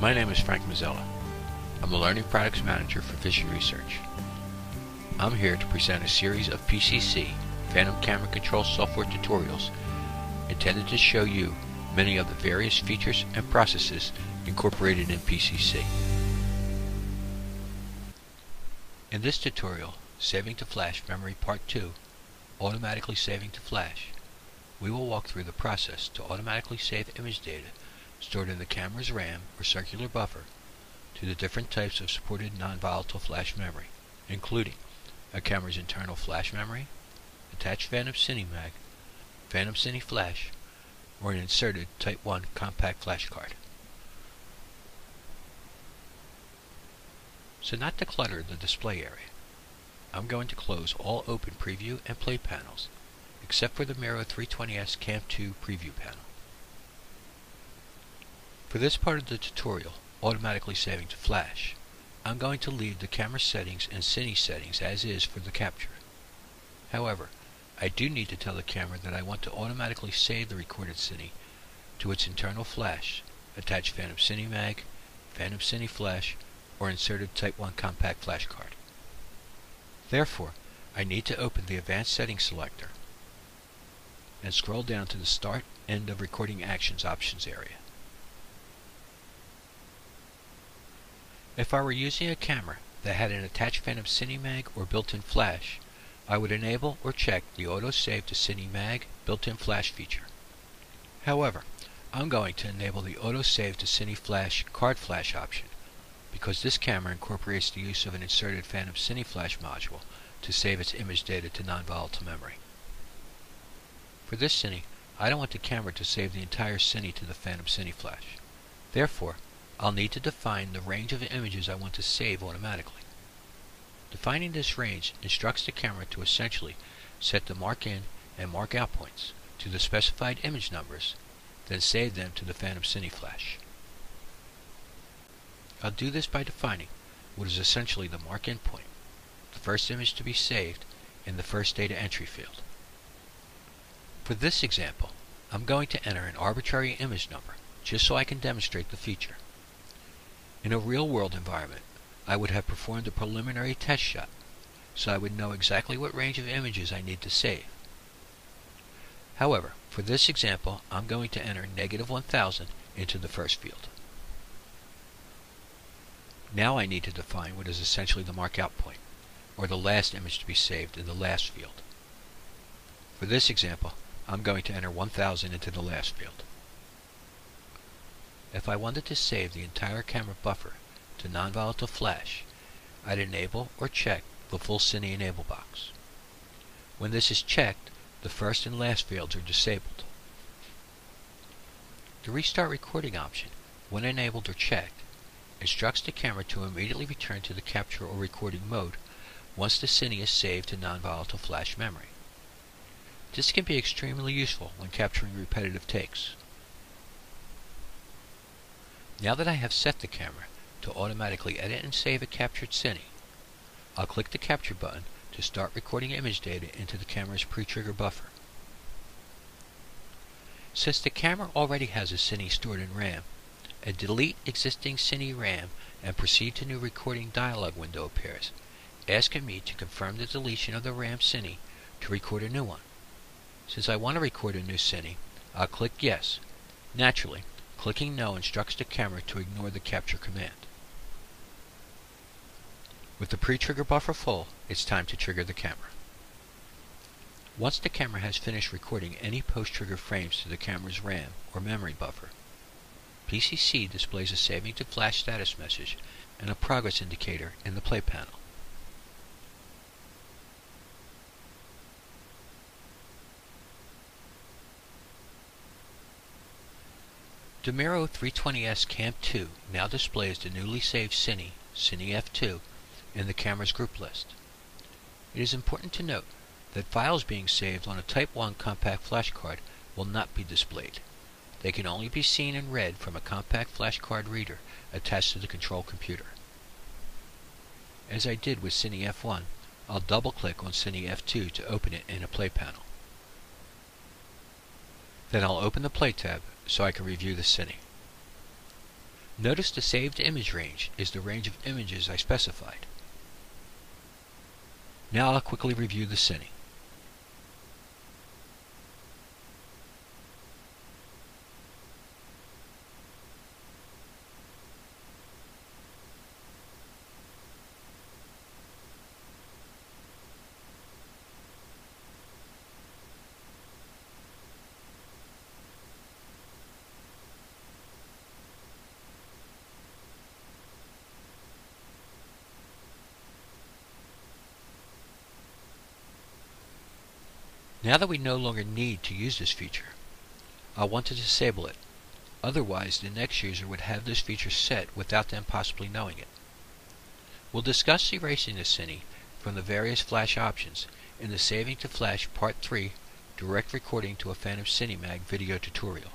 My name is Frank Mazzella. I'm the Learning Products Manager for Vision Research. I'm here to present a series of PCC Phantom Camera Control Software tutorials intended to show you many of the various features and processes incorporated in PCC. In this tutorial, Saving to Flash Memory Part 2, Automatically Saving to Flash, we will walk through the process to automatically save image data stored in the camera's RAM or circular buffer to the different types of supported non-volatile flash memory, including a camera's internal flash memory, attached Phantom CineMag, Phantom CineFlash, or an inserted Type 1 compact flash card. So not to clutter the display area, I'm going to close all open preview and play panels, except for the Miro 320S Cam 2 preview panel. For this part of the tutorial, automatically saving to flash, I'm going to leave the camera settings and Cine settings as is for the capture. However, I do need to tell the camera that I want to automatically save the recorded Cine to its internal flash, attach Phantom CineMag, Phantom CineFlash, or inserted Type 1 compact flash card. Therefore, I need to open the Advanced Settings selector and scroll down to the Start End of Recording Actions options area. If I were using a camera that had an attached Phantom CineMag or built-in flash, I would enable or check the Auto Save to CineMag built-in flash feature. However, I'm going to enable the Auto Save to CineFlash card flash option, because this camera incorporates the use of an inserted Phantom CineFlash module to save its image data to non-volatile memory. For this Cine, I don't want the camera to save the entire Cine to the Phantom CineFlash. Therefore, I'll need to define the range of images I want to save automatically. Defining this range instructs the camera to essentially set the mark in and mark out points to the specified image numbers, then save them to the Phantom CineFlash. I'll do this by defining what is essentially the mark in point, the first image to be saved, in the first data entry field. For this example, I'm going to enter an arbitrary image number just so I can demonstrate the feature. In a real-world environment, I would have performed a preliminary test shot, so I would know exactly what range of images I need to save. However, for this example, I'm going to enter -1000 into the first field. Now I need to define what is essentially the markout point, or the last image to be saved in the last field. For this example, I'm going to enter 1000 into the last field. If I wanted to save the entire camera buffer to non-volatile flash, I'd enable or check the full Cine enable box. When this is checked, the first and last fields are disabled. The restart recording option, when enabled or checked, instructs the camera to immediately return to the capture or recording mode once the Cine is saved to non-volatile flash memory. This can be extremely useful when capturing repetitive takes. Now that I have set the camera to automatically edit and save a captured Cine, I'll click the Capture button to start recording image data into the camera's pre-trigger buffer. Since the camera already has a Cine stored in RAM, a Delete Existing Cine RAM and Proceed to New Recording dialog window appears, asking me to confirm the deletion of the RAM Cine to record a new one. Since I want to record a new Cine, I'll click Yes. Naturally, clicking No instructs the camera to ignore the capture command. With the pre-trigger buffer full, it's time to trigger the camera. Once the camera has finished recording any post-trigger frames to the camera's RAM or memory buffer, PCC displays a saving to flash status message and a progress indicator in the play panel. The Miro 320S Cam 2 now displays the newly saved Cine, Cine F2, in the camera's group list. It is important to note that files being saved on a Type 1 compact flash card will not be displayed. They can only be seen and read from a compact flash card reader attached to the control computer. As I did with Cine F1, I'll double-click on Cine F2 to open it in a play panel. Then I'll open the Play tab so I can review the Cine. Notice the saved image range is the range of images I specified. Now I'll quickly review the setting. Now that we no longer need to use this feature, I want to disable it, otherwise the next user would have this feature set without them possibly knowing it. We'll discuss erasing the cine from the various Flash options in the Saving to Flash Part 3 Direct Recording to a Phantom CineMag video tutorial.